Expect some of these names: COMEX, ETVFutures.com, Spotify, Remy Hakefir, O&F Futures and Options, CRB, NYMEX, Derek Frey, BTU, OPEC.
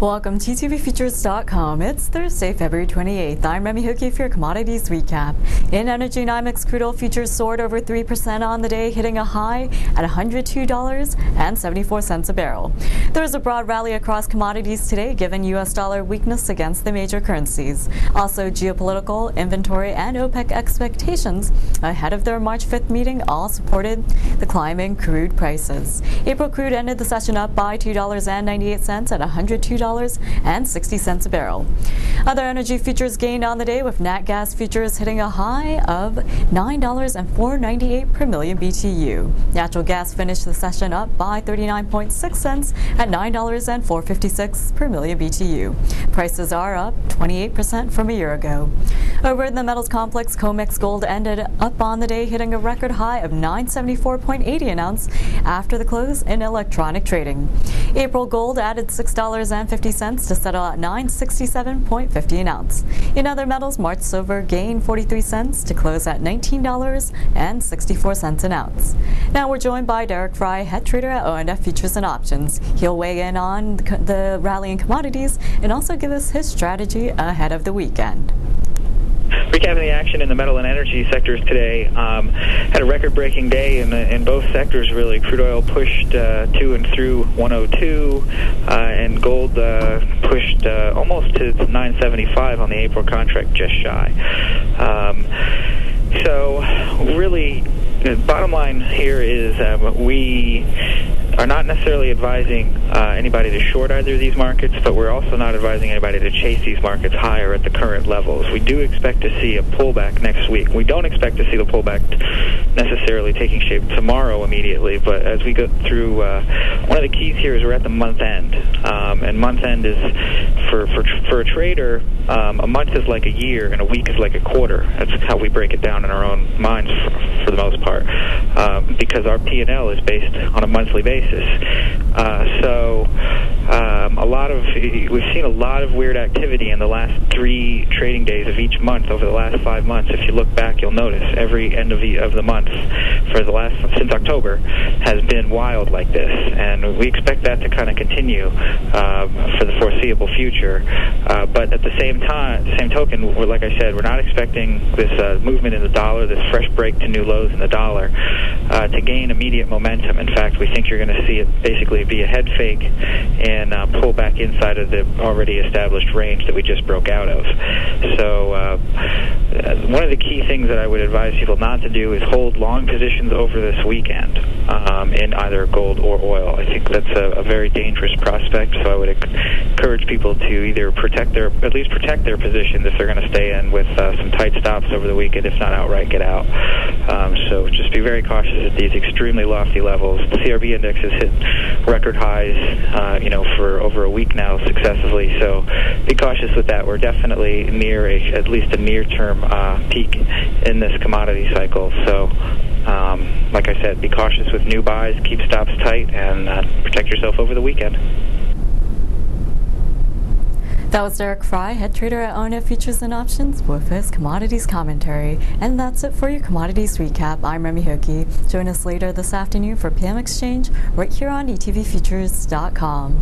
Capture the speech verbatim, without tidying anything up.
Welcome to E T V Futures dot com. It's Thursday, February twenty-eighth. I'm Remy Hakefir for your commodities recap. In energy, NYMEX crude oil futures soared over three percent on the day, hitting a high at one hundred two dollars and seventy-four cents a barrel. There was a broad rally across commodities today, given U S dollar weakness against the major currencies. Also, geopolitical, inventory, and OPEC expectations ahead of their March fifth meeting all supported the climb in crude prices. April crude ended the session up by two dollars and ninety-eight cents at one hundred two dollars and sixty cents a barrel. Other energy futures gained on the day, with nat gas futures hitting a high of nine dollars and four dollars and ninety-eight cents per million B T U. Natural gas finished the session up by thirty-nine point six cents at nine dollars and four dollars and fifty-six cents per million B T U. Prices are up twenty-eight percent from a year ago. Over in the metals complex, COMEX gold ended up on the day, hitting a record high of nine seventy-four eighty an ounce after the close in electronic trading. April gold added six dollars and fifty cents to settle at nine sixty-seven fifty an ounce. In other metals, March silver gained forty-three cents to close at nineteen dollars and sixty-four cents an ounce. Now we're joined by Derek Frey, head trader at O and F Futures and Options. He'll weigh in on the rally in commodities and also give us his strategy ahead of the weekend. Recapping the action in the metal and energy sectors today, um, had a record-breaking day in, the, in both sectors, really. Crude oil pushed uh, to and through one oh two, uh, and gold uh, pushed uh, almost to nine seventy-five on the April contract, just shy. Um, so, really, the bottom line here is um, we are not necessarily advising uh, anybody to short either of these markets, but we're also not advising anybody to chase these markets higher at the current levels. We do expect to see a pullback next week. We don't expect to see the pullback necessarily taking shape tomorrow immediately, but as we go through, uh, one of the keys here is we're at the month end, um, and month end is, for, for, for a trader, um, a month is like a year and a week is like a quarter. That's how we break it down in our own minds for, for the most part, um, because our P and L is based on a monthly basis. Uh, so um, a lot of we've seen a lot of weird activity in the last three trading days of each month over the last five months. If you look back, you'll notice every end of the of the month for the last since October has been wild like this, and we expect that to kind of continue uh, for the foreseeable future. Uh, but at the same time, same token, we're, like I said, we're not expecting this uh, movement in the dollar, this fresh break to new lows in the dollar, uh, to gain immediate momentum. In fact, we think you're going to see it basically be a head fake and uh, pull back inside of the already established range that we just broke out of. So uh, one of the key things that I would advise people not to do is hold long positions over this weekend um, in either gold or oil. I think that's a, a very dangerous prospect, so I would encourage people to either protect their, at least protect their positions if they're going to stay in with uh, some tight stops over the weekend, if not outright get out. Um, so just be very cautious at these extremely lofty levels. The C R B index has hit record highs, uh, you know, for over a week now successively. So be cautious with that. We're definitely near a, at least a near-term uh, peak in this commodity cycle. So, um, like I said, be cautious with new buys, keep stops tight, and uh, protect yourself over the weekend. That was Derek Frey, head trader at O and F Futures and Options, with his commodities commentary. And that's it for your commodities recap. I'm Remy Hakefir. Join us later this afternoon for P M Exchange right here on E T V Futures dot com.